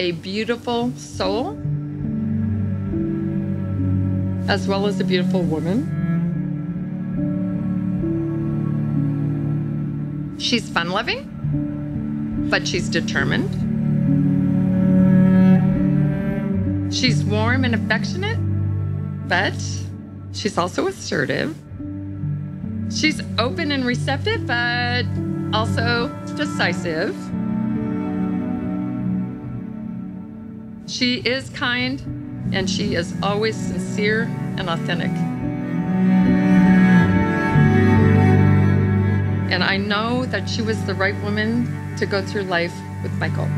a beautiful soul, as well as a beautiful woman. She's fun-loving, but she's determined. She's warm and affectionate, but she's also assertive. She's open and receptive, but also decisive. She is kind, and she is always sincere and authentic. And I know that she was the right woman to go through life with Michael.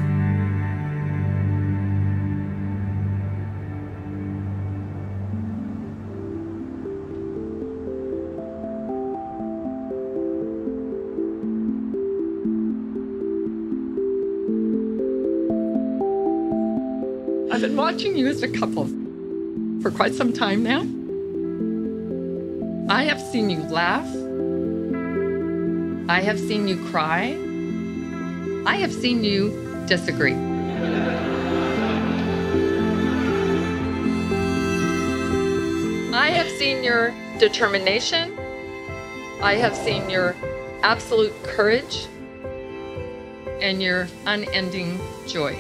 I've been watching you as a couple for quite some time now. I have seen you laugh. I have seen you cry. I have seen you disagree. I have seen your determination. I have seen your absolute courage and your unending joy.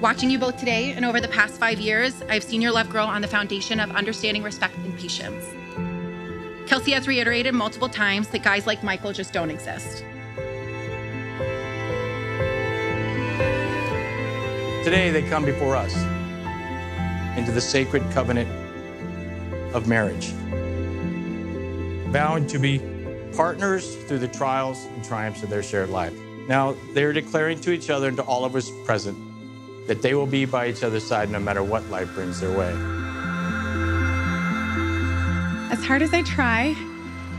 Watching you both today and over the past 5 years, I've seen your love grow on the foundation of understanding, respect, and patience. Kelsey has reiterated multiple times that guys like Michael just don't exist. Today, they come before us into the sacred covenant of marriage, vowing to be partners through the trials and triumphs of their shared life. Now, they're declaring to each other and to all of us present that they will be by each other's side no matter what life brings their way. As hard as I try,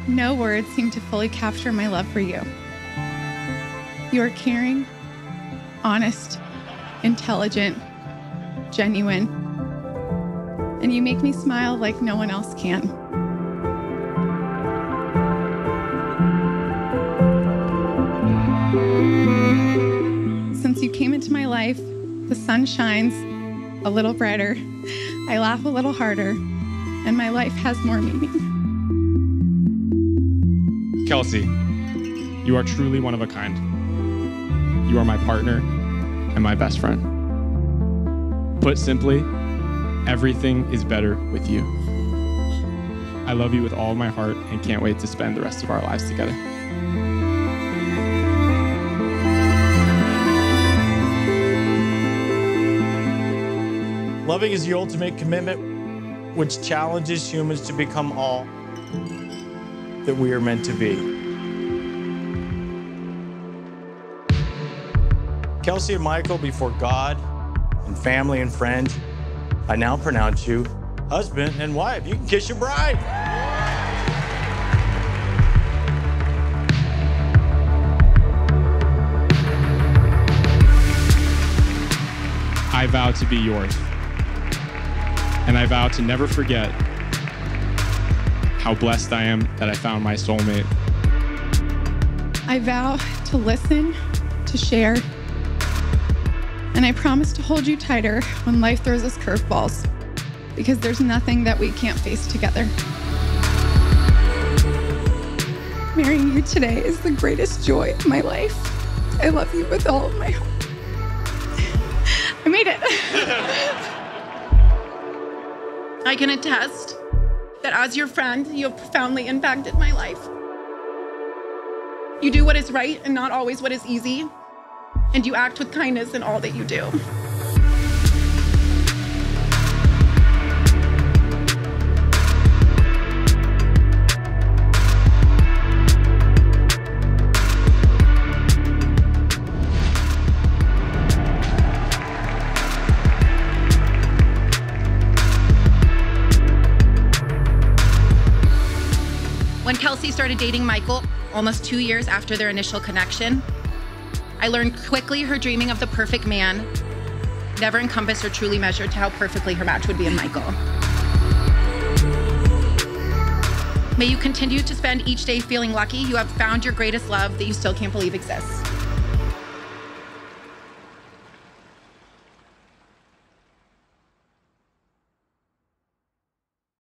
no words seem to fully capture my love for you. You are caring, honest, intelligent, genuine, and you make me smile like no one else can. Since you came into my life, the sun shines a little brighter, I laugh a little harder, and my life has more meaning. Kelsey, you are truly one of a kind. You are my partner and my best friend. Put simply, everything is better with you. I love you with all my heart and can't wait to spend the rest of our lives together. Loving is the ultimate commitment which challenges humans to become all that we are meant to be. Kelsey and Michael, before God and family and friends, I now pronounce you husband and wife. You can kiss your bride. I vow to be yours. And I vow to never forget how blessed I am that I found my soulmate. I vow to listen, to share, and I promise to hold you tighter when life throws us curveballs, because there's nothing that we can't face together. Marrying you today is the greatest joy of my life. I love you with all of my heart. I made it. I can attest that as your friend, you have profoundly impacted my life. You do what is right and not always what is easy, and you act with kindness in all that you do. When Kelsey started dating Michael, almost 2 years after their initial connection, I learned quickly her dreaming of the perfect man never encompassed or truly measured to how perfectly her match would be in Michael. May you continue to spend each day feeling lucky you have found your greatest love that you still can't believe exists.